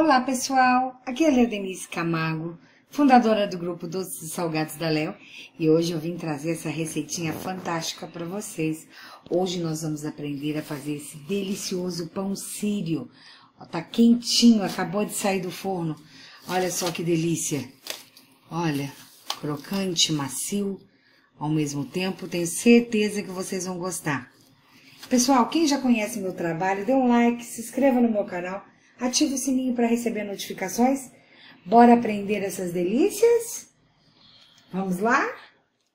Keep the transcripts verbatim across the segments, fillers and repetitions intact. Olá pessoal, aqui é a Leodenice Camargo, fundadora do grupo Doces e Salgados da Léo, e hoje eu vim trazer essa receitinha fantástica para vocês. Hoje nós vamos aprender a fazer esse delicioso pão sírio. Ó, tá quentinho, acabou de sair do forno. Olha só que delícia. Olha, crocante, macio, ao mesmo tempo, tenho certeza que vocês vão gostar. Pessoal, quem já conhece meu trabalho, dê um like, se inscreva no meu canal, ative o sininho para receber notificações. Bora aprender essas delícias? Vamos lá?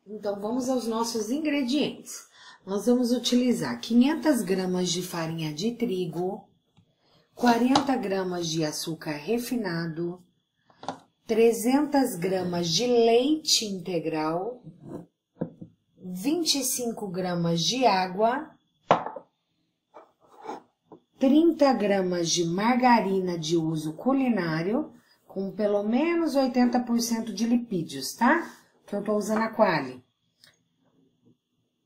Então vamos aos nossos ingredientes. Nós vamos utilizar quinhentas gramas de farinha de trigo, quarenta gramas de açúcar refinado, trezentas gramas de leite integral, vinte e cinco gramas de água, trinta gramas de margarina de uso culinário, com pelo menos oitenta por cento de lipídios, tá? Que eu tô usando a Qualy.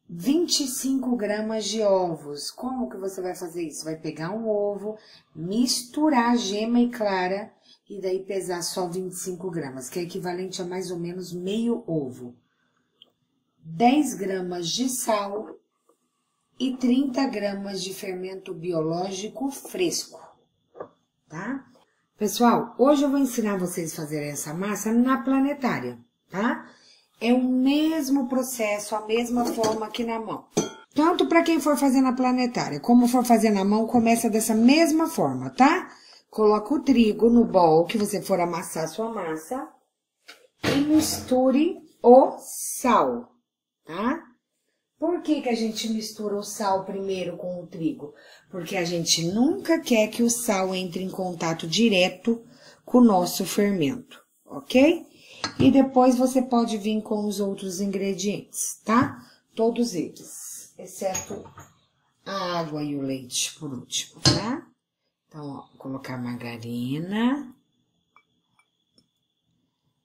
vinte e cinco gramas de ovos. Como que você vai fazer isso? Vai pegar um ovo, misturar gema e clara, e daí pesar só vinte e cinco gramas, que é equivalente a mais ou menos meio ovo. dez gramas de sal e trinta gramas de fermento biológico fresco, tá? Pessoal, hoje eu vou ensinar vocês a fazer essa massa na planetária, tá? É o mesmo processo, a mesma forma que na mão. Tanto para quem for fazer na planetária, como for fazer na mão, começa dessa mesma forma, tá? Coloca o trigo no bowl que você for amassar a sua massa e misture o sal, tá? Por que que a gente mistura o sal primeiro com o trigo? Porque a gente nunca quer que o sal entre em contato direto com o nosso fermento, ok? E depois você pode vir com os outros ingredientes, tá? Todos eles, exceto a água e o leite por último, tá? Então, ó, vou colocar margarina.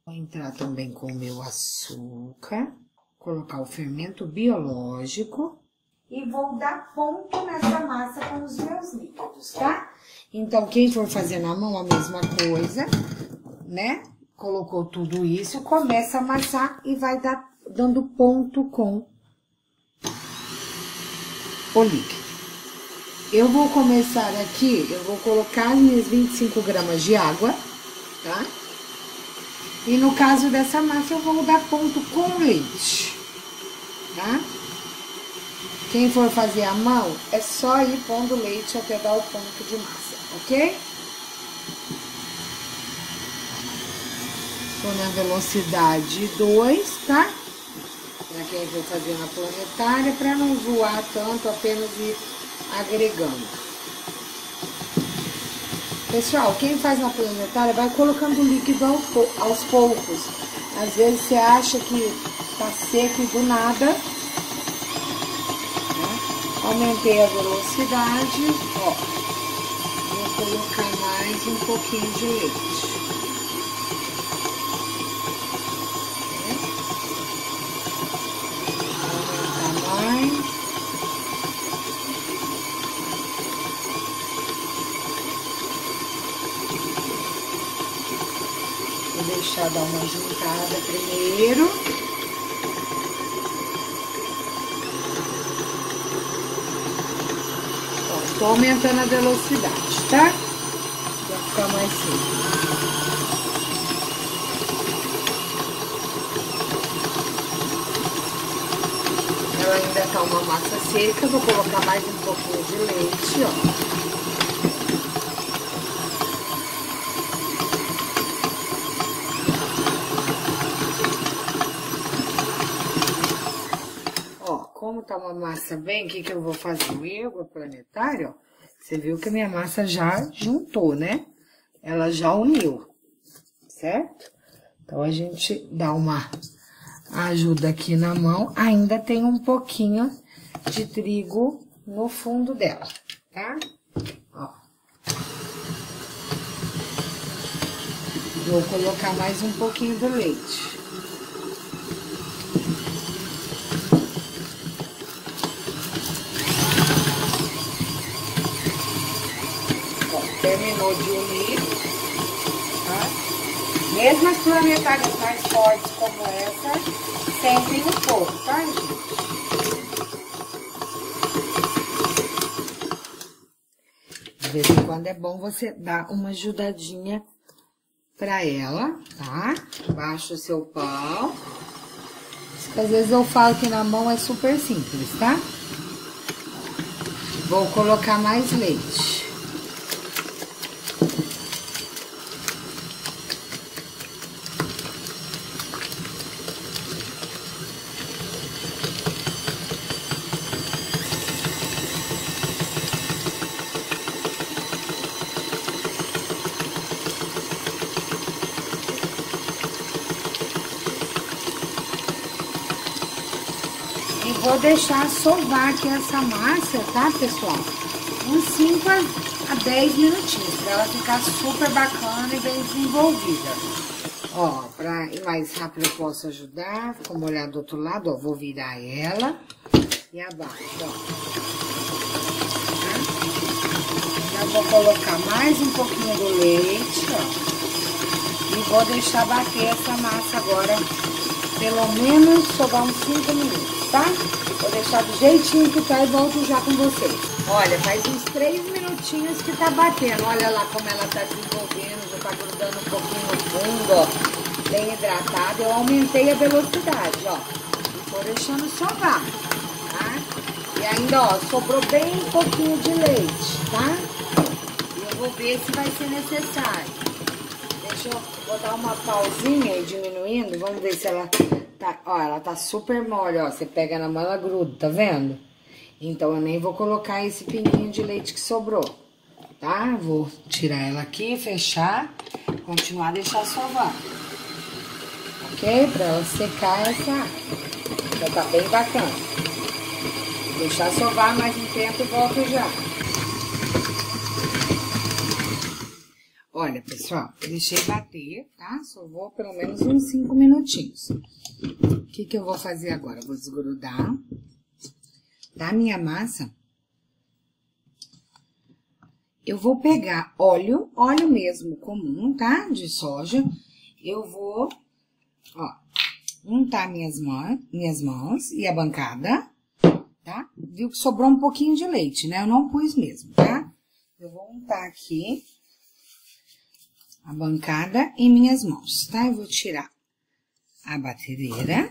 Vou entrar também com o meu açúcar. Colocar o fermento biológico e vou dar ponto nessa massa com os meus líquidos, tá? Então, quem for fazer na mão a mesma coisa, né? Colocou tudo isso, começa a amassar e vai dar, dando ponto com o líquido. Eu vou começar aqui, eu vou colocar as minhas vinte e cinco gramas de água, tá? E no caso dessa massa, eu vou dar ponto com leite, tá? Quem for fazer a mão, é só ir pondo leite até dar o ponto de massa, ok? Tô na velocidade dois, tá? Pra quem for fazer na planetária, pra não voar tanto, apenas ir agregando. Pessoal, quem faz na planetária vai colocando líquido aos poucos. Às vezes você acha que tá seco e do nada. Né? Aumentei a velocidade. Ó, vou colocar mais um pouquinho de leite. Vou aumentar mais. Deixar dar uma juntada primeiro. Ó, tô aumentando a velocidade, tá? Pra ficar mais seco. Ela ainda tá uma massa seca, vou colocar mais um pouquinho de leite, ó. Tá uma massa bem, o que que eu vou fazer? O ergo planetário, ó, você viu que a minha massa já juntou, né? Ela já uniu, certo? Então, a gente dá uma ajuda aqui na mão, ainda tem um pouquinho de trigo no fundo dela, tá? Ó. Vou colocar mais um pouquinho do leite. Terminou de unir. tá? Mesmo as planetárias mais fortes como essa, sempre no fogo, tá, gente? De vez em quando é bom você dar uma ajudadinha pra ela, tá? Baixa o seu pau. Às vezes eu falo que na mão é super simples, tá? Vou colocar mais leite. E vou deixar sovar aqui essa massa, tá, pessoal? Uns cinco a dez minutinhos, pra ela ficar super bacana e bem desenvolvida. Ó, pra ir mais rápido eu posso ajudar, como olhar do outro lado, ó, vou virar ela e abaixo, ó. Tá? Já vou colocar mais um pouquinho do leite, ó. E vou deixar bater essa massa agora, pelo menos sovar uns cinco minutos. Tá? Vou deixar do jeitinho que tá e volto já com vocês. Olha, faz uns três minutinhos que tá batendo. Olha lá como ela tá desenvolvendo, já tá grudando um pouquinho no fundo, ó. Bem hidratada. Eu aumentei a velocidade, ó. E tô deixando sovar, tá? E ainda, ó, sobrou bem pouquinho de leite, tá? E eu vou ver se vai ser necessário. Deixa eu botar uma pausinha e diminuindo. Vamos ver se ela... Tá, ó, ela tá super mole, ó, você pega na mão, ela gruda, tá vendo? Então, eu nem vou colocar esse pininho de leite que sobrou, tá? Vou tirar ela aqui, fechar, continuar a deixar sovar, ok? Pra ela secar essa, já tá bem bacana. Vou deixar sovar mais um tempo e volto já. Olha, pessoal, deixei bater, tá? Sovou pelo menos uns cinco minutinhos. O que que eu vou fazer agora? Eu vou desgrudar da minha massa. Eu vou pegar óleo, óleo mesmo comum, tá? De soja. Eu vou, ó, untar minhas mãos, minhas mãos e a bancada, tá? Viu que sobrou um pouquinho de leite, né? Eu não pus mesmo, tá? Eu vou untar aqui a bancada e minhas mãos, tá? Eu vou tirar a batedeira.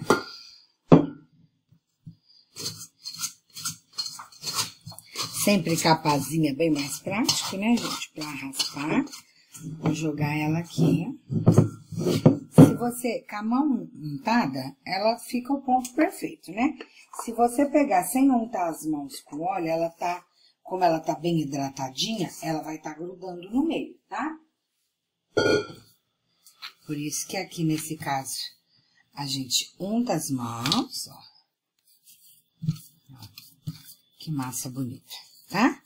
Sempre capazinha, bem mais prático, né, gente? Pra raspar. Vou jogar ela aqui. Se você, com a mão untada, ela fica o ponto perfeito, né? Se você pegar sem untar as mãos com óleo, ela tá, como ela tá bem hidratadinha, ela vai tá grudando no meio, tá? Por isso que aqui, nesse caso, a gente unta as mãos, ó. Que massa bonita, tá?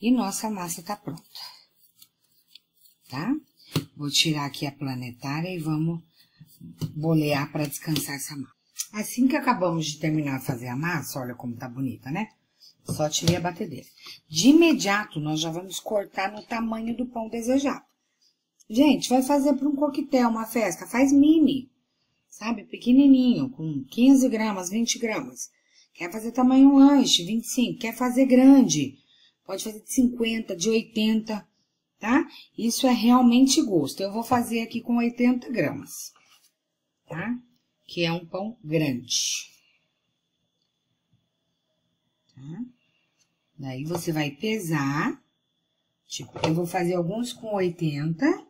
E nossa massa tá pronta, tá? Vou tirar aqui a planetária e vamos bolear pra descansar essa massa. Assim que acabamos de terminar de fazer a massa, olha como tá bonita, né? Só tirei a batedeira. De imediato, nós já vamos cortar no tamanho do pão desejado. Gente, vai fazer para um coquetel, uma festa, faz mini, sabe? Pequenininho, com quinze gramas, vinte gramas. Quer fazer tamanho lanche, vinte e cinco. Quer fazer grande, pode fazer de cinquenta, de oitenta, tá? Isso é realmente gosto. Eu vou fazer aqui com oitenta gramas, tá? Que é um pão grande. Tá? Daí você vai pesar, tipo, eu vou fazer alguns com oitenta.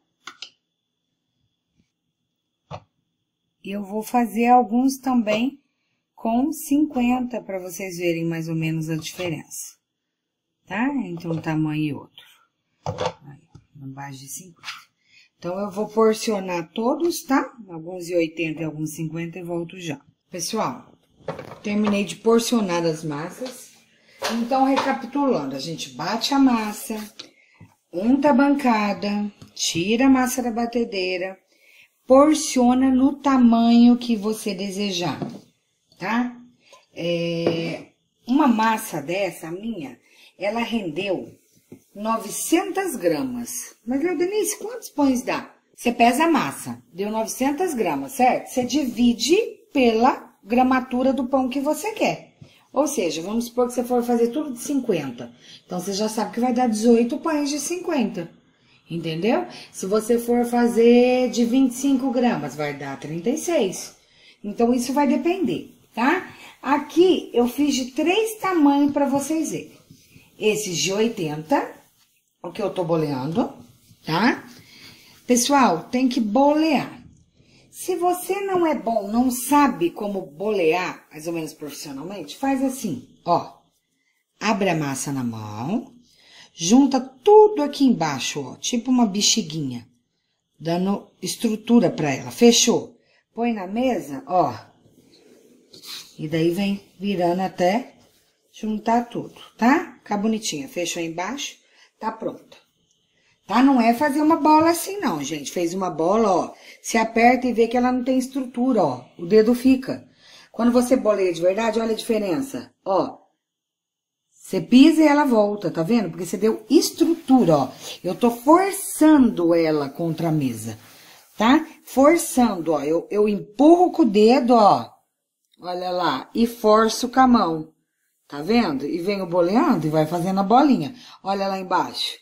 E eu vou fazer alguns também com cinquenta, para vocês verem mais ou menos a diferença, tá? Entre um tamanho e outro. Aí, embaixo de cinquenta. Então, eu vou porcionar todos, tá? Alguns de oitenta e alguns cinquenta e volto já. Pessoal, terminei de porcionar as massas. Então, recapitulando, a gente bate a massa, unta a bancada, tira a massa da batedeira, porciona no tamanho que você desejar, tá? É, uma massa dessa, a minha, ela rendeu novecentas gramas. Mas, Leodenice, quantos pães dá? Você pesa a massa, deu novecentas gramas, certo? Você divide pela gramatura do pão que você quer. Ou seja, vamos supor que você for fazer tudo de cinquenta. Então, você já sabe que vai dar dezoito pães de cinquenta. Entendeu? Se você for fazer de vinte e cinco gramas, vai dar trinta e seis. Então, isso vai depender, tá? Aqui, eu fiz de três tamanhos para vocês verem. Esses de oitenta, o que eu tô boleando, tá? Pessoal, tem que bolear. Se você não é bom, não sabe como bolear, mais ou menos profissionalmente, faz assim, ó. Abre a massa na mão, junta tudo aqui embaixo, ó, tipo uma bexiguinha, dando estrutura para ela. Fechou? Põe na mesa, ó, e daí vem virando até juntar tudo, tá? Fica bonitinha. Fechou embaixo, tá pronta. Tá? Não é fazer uma bola assim, não, gente. Fez uma bola, ó, se aperta e vê que ela não tem estrutura, ó, o dedo fica. Quando você boleia de verdade, olha a diferença, ó. Você pisa e ela volta, tá vendo? Porque você deu estrutura, ó. Eu tô forçando ela contra a mesa, tá? Forçando, ó. Eu, eu empurro com o dedo, ó. Olha lá. E forço com a mão, tá vendo? E venho boleando e vai fazendo a bolinha. Olha lá embaixo.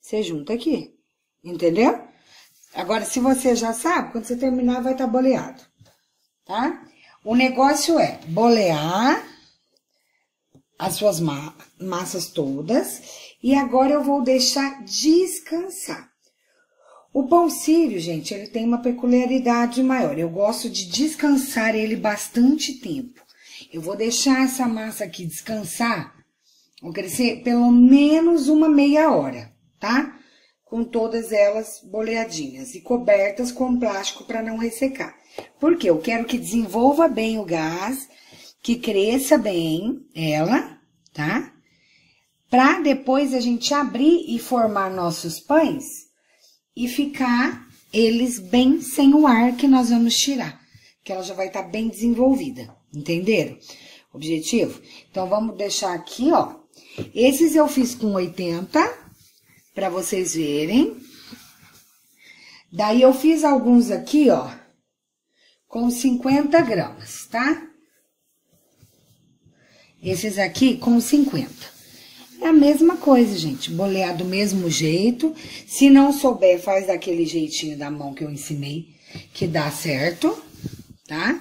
Você junta aqui, entendeu? Agora, se você já sabe, quando você terminar, vai estar boleado, tá? O negócio é bolear as suas ma- massas todas, e agora eu vou deixar descansar. O pão sírio, gente, ele tem uma peculiaridade maior, eu gosto de descansar ele bastante tempo. Eu vou deixar essa massa aqui descansar, vou crescer pelo menos uma meia hora, tá? Com todas elas boleadinhas e cobertas com plástico para não ressecar. Porque eu quero que desenvolva bem o gás, que cresça bem ela, tá? Pra depois a gente abrir e formar nossos pães e ficar eles bem sem o ar que nós vamos tirar, que ela já vai estar bem desenvolvida, entenderam? Objetivo? Então, vamos deixar aqui, ó. Esses eu fiz com oitenta, pra vocês verem. Daí, eu fiz alguns aqui, ó, com cinquenta gramas, tá? Esses aqui com cinquenta. É a mesma coisa, gente. Bolear do mesmo jeito. Se não souber, faz daquele jeitinho da mão que eu ensinei, que dá certo, tá?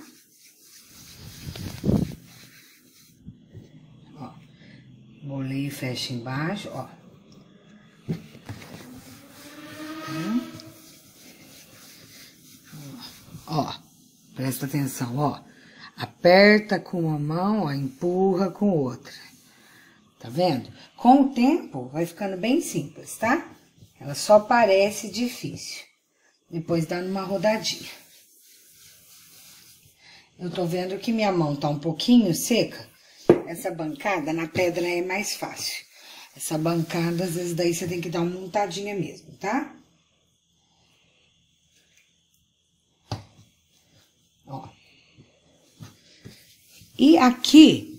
Ó. Boleio e fecha embaixo, ó. Ó. Presta atenção, ó. Aperta com uma mão, ó, empurra com outra. Tá vendo? Com o tempo, vai ficando bem simples, tá? Ela só parece difícil. Depois dá numa rodadinha. Eu tô vendo que minha mão tá um pouquinho seca. Essa bancada na pedra é mais fácil. Essa bancada, às vezes, daí você tem que dar uma montadinha mesmo, tá? Ó. E aqui,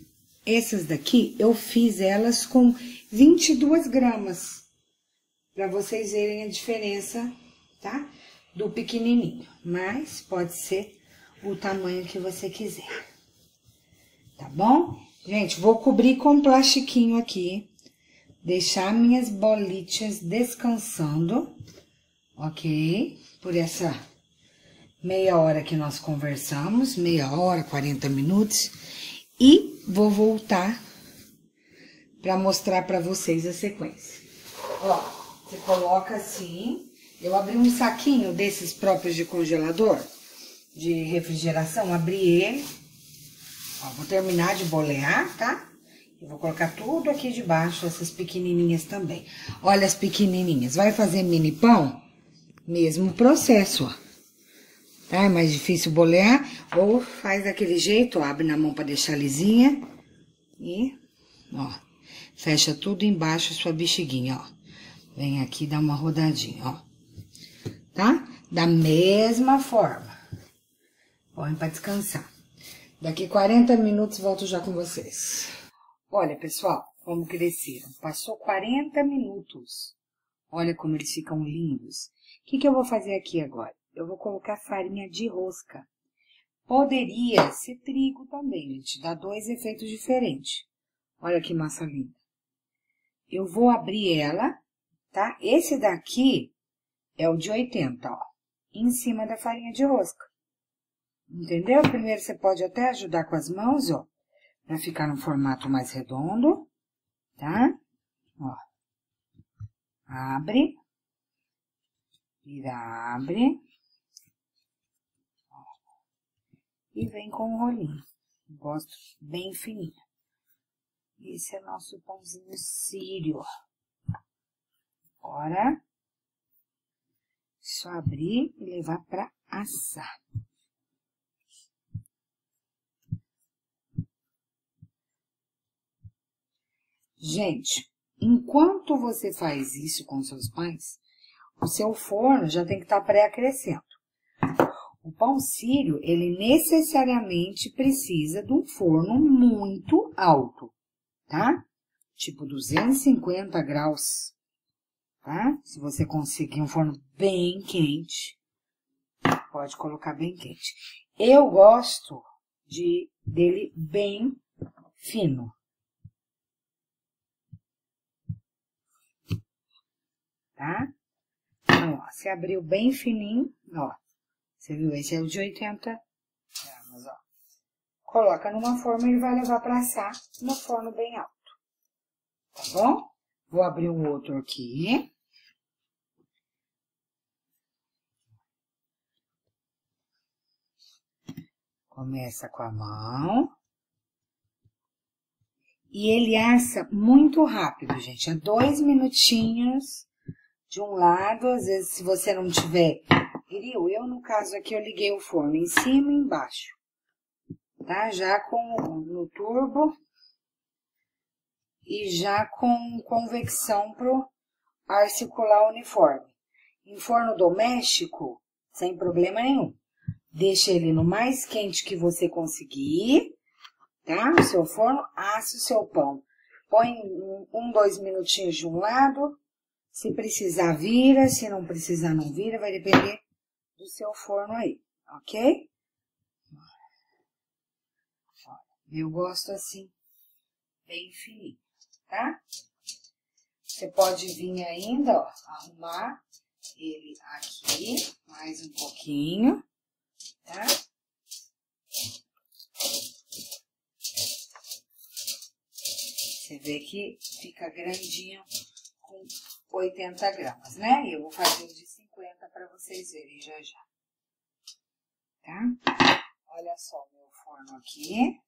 essas daqui, eu fiz elas com vinte e duas gramas, pra vocês verem a diferença, tá? Do pequenininho, mas pode ser o tamanho que você quiser, tá bom? Gente, vou cobrir com um plastiquinho aqui, deixar minhas bolitas descansando, ok? Por essa meia hora que nós conversamos, meia hora, quarenta minutos, e vou voltar para mostrar para vocês a sequência. Ó, você coloca assim, eu abri um saquinho desses próprios de congelador, de refrigeração, abri ele, ó, vou terminar de bolear, tá? Eu vou colocar tudo aqui debaixo, essas pequenininhas também. Olha as pequenininhas, vai fazer mini pão? Mesmo processo, ó. Tá? É mais difícil bolear, ou faz daquele jeito, ó, abre na mão pra deixar lisinha e, ó, fecha tudo embaixo sua bexiguinha, ó. Vem aqui e dá uma rodadinha, ó. Tá? Da mesma forma. Põe pra descansar. Daqui quarenta minutos volto já com vocês. Olha, pessoal, como cresceram. Passou quarenta minutos. Olha como eles ficam lindos. O que, que eu vou fazer aqui agora? Eu vou colocar farinha de rosca. Poderia ser trigo também, gente. Dá dois efeitos diferentes. Olha que massa linda. Eu vou abrir ela, tá? Esse daqui é o de oitenta, ó. Em cima da farinha de rosca. Entendeu? Primeiro você pode até ajudar com as mãos, ó. Pra ficar no formato mais redondo, tá? Ó. Abre. Vira, abre. Ó. E vem com o rolinho. Gosto bem fininho. Esse é nosso pãozinho sírio. Agora, só abrir e levar pra assar. Gente, enquanto você faz isso com seus pães, o seu forno já tem que estar pré-aquecendo. O pão sírio, ele necessariamente precisa de um forno muito alto, tá? Tipo duzentos e cinquenta graus, tá? Se você conseguir um forno bem quente, pode colocar bem quente. Eu gosto de, dele bem fino. Tá? Então, ó, você abriu bem fininho, ó. Você viu? Esse é o de oitenta gramas, ó. Coloca numa forma e vai levar pra assar no forno bem alto. Tá bom? Vou abrir um outro aqui. Começa com a mão. E ele assa muito rápido, gente. É dois minutinhos de um lado. Às vezes, se você não tiver grill, eu, no caso aqui, eu liguei o forno em cima e embaixo. Tá? Já com no turbo e já com convecção pro ar circular uniforme. Em forno doméstico, sem problema nenhum. Deixa ele no mais quente que você conseguir, tá? O seu forno, assa o seu pão. Põe um, dois minutinhos de um lado. Se precisar, vira. Se não precisar, não vira. Vai depender do seu forno aí, ok? Eu gosto assim, bem fininho, tá? Você pode vir ainda, ó, arrumar ele aqui, mais um pouquinho, tá? Você vê que fica grandinho com oitenta gramas, né? E eu vou fazer o de cinquenta para vocês verem já já, tá? Olha só o meu forno aqui.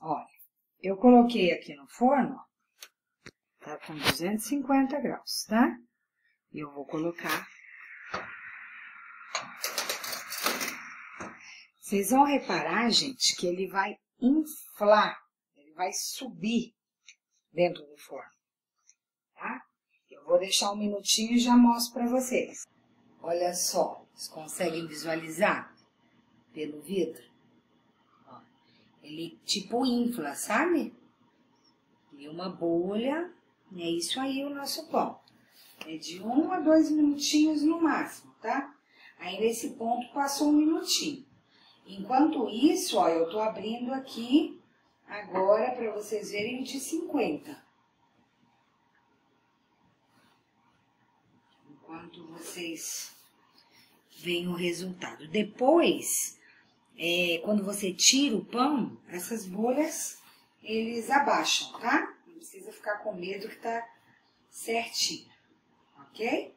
Olha, eu coloquei aqui no forno, tá com duzentos e cinquenta graus, tá? E eu vou colocar. Vocês vão reparar, gente, que ele vai inflar, ele vai subir dentro do forno, tá? Eu vou deixar um minutinho e já mostro pra vocês. Olha só, vocês conseguem visualizar pelo vidro? Ele tipo infla, sabe? E uma bolha, e é isso aí o nosso pão. É de um a dois minutinhos no máximo, tá? Aí nesse ponto passou um minutinho. Enquanto isso, ó, eu tô abrindo aqui agora pra vocês verem o de cinquenta. Enquanto vocês veem o resultado. Depois... É, quando você tira o pão, essas bolhas, eles abaixam, tá? Não precisa ficar com medo que tá certinho, ok?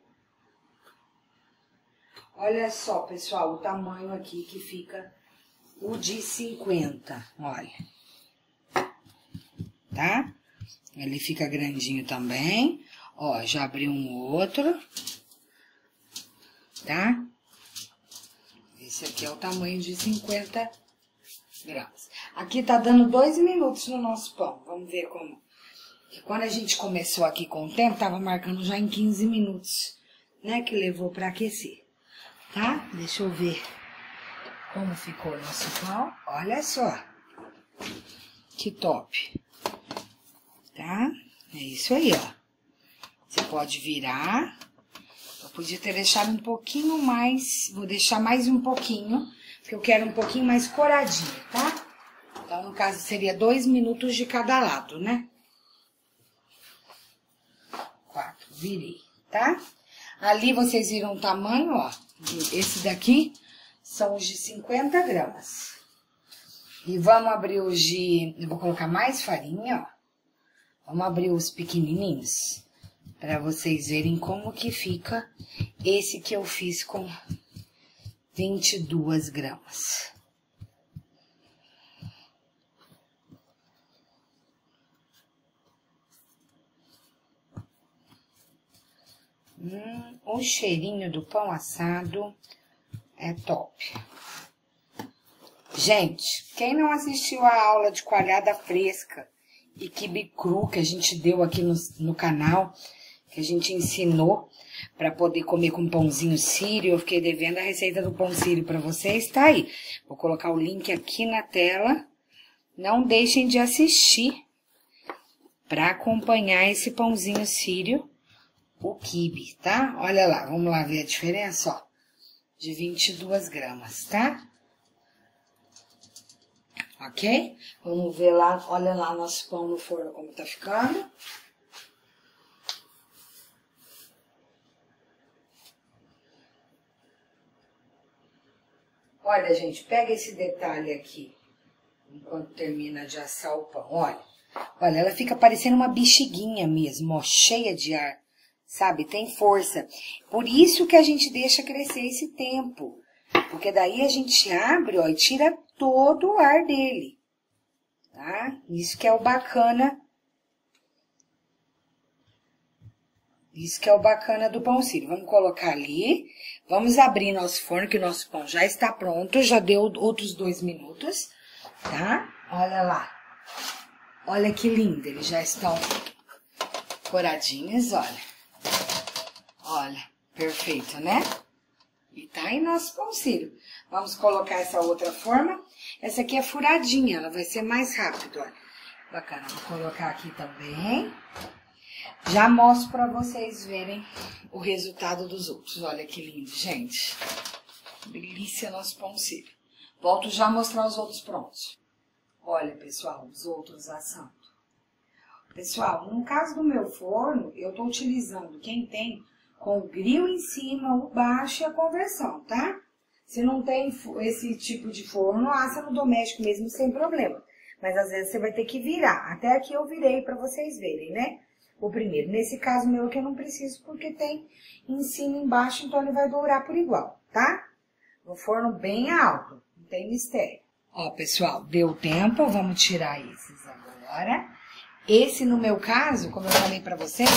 Olha só, pessoal, o tamanho aqui que fica o de cinquenta, olha. Tá? Ele fica grandinho também. Ó, já abri um outro. Tá? Esse aqui é o tamanho de cinquenta gramas. Aqui tá dando dois minutos no nosso pão. Vamos ver como... E quando a gente começou aqui com o tempo, tava marcando já em quinze minutos, né? Que levou pra aquecer, tá? Deixa eu ver como ficou o nosso pão. Olha só. Que top. Tá? É isso aí, ó. Você pode virar. Eu podia ter deixado um pouquinho mais, vou deixar mais um pouquinho, porque eu quero um pouquinho mais coradinho, tá? Então, no caso, seria dois minutos de cada lado, né? Quatro, virei, tá? Ali vocês viram o tamanho, ó, esse daqui são os de cinquenta gramas. E vamos abrir os de... Eu vou colocar mais farinha, ó. Vamos abrir os pequenininhos, pra vocês verem como que fica esse que eu fiz com vinte e duas gramas. Hum, o cheirinho do pão assado é top. Gente, quem não assistiu a aula de coalhada fresca e quibe cru que a gente deu aqui no, no canal, que a gente ensinou para poder comer com pãozinho sírio, eu fiquei devendo a receita do pão sírio para vocês, tá aí. Vou colocar o link aqui na tela. Não deixem de assistir para acompanhar esse pãozinho sírio. O quibe, tá? Olha lá, vamos lá ver a diferença, ó, de vinte e duas gramas, tá? Ok? Vamos ver lá, olha lá nosso pão no forno como tá ficando. Olha, gente, pega esse detalhe aqui, enquanto termina de assar o pão, olha. Olha, ela fica parecendo uma bexiguinha mesmo, ó, cheia de ar. Sabe, tem força. Por isso que a gente deixa crescer esse tempo. Porque daí a gente abre, ó, e tira todo o ar dele. Tá? Isso que é o bacana. Isso que é o bacana do pão sírio. Vamos colocar ali. Vamos abrir nosso forno, que o nosso pão já está pronto. Já deu outros dois minutos. Tá? Olha lá. Olha que lindo. Eles já estão coradinhos, olha. Olha, perfeito, né? E tá aí nosso pão sírio. Vamos colocar essa outra forma. Essa aqui é furadinha, ela vai ser mais rápido, olha. Bacana, vou colocar aqui também. Já mostro pra vocês verem o resultado dos outros. Olha que lindo, gente. Delícia nosso pão sírio. Volto já a mostrar os outros prontos. Olha, pessoal, os outros assando. Pessoal, no caso do meu forno, eu tô utilizando quem tem... com o grill em cima, o baixo e a conversão, tá? Se não tem esse tipo de forno, assa no doméstico mesmo, sem problema. Mas às vezes você vai ter que virar. Até aqui eu virei pra vocês verem, né? O primeiro. Nesse caso meu que eu não preciso, porque tem em cima e embaixo, então ele vai dourar por igual, tá? No forno bem alto, não tem mistério. Ó, pessoal, deu tempo, vamos tirar esses agora. Esse, no meu caso, como eu falei pra vocês...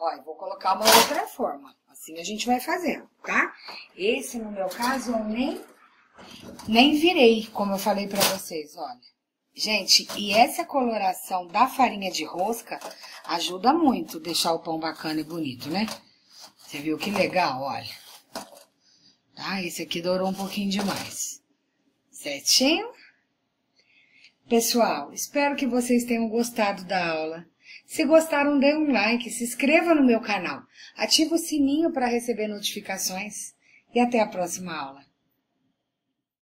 Ó, eu vou colocar uma outra forma, assim a gente vai fazendo, tá? Esse, no meu caso, eu nem, nem virei, como eu falei pra vocês, olha. Gente, e essa coloração da farinha de rosca ajuda muito a deixar o pão bacana e bonito, né? Você viu que legal, olha. Tá? Esse aqui dourou um pouquinho demais. Certinho? Pessoal, espero que vocês tenham gostado da aula. Se gostaram, dê um like, se inscreva no meu canal, ative o sininho para receber notificações e até a próxima aula.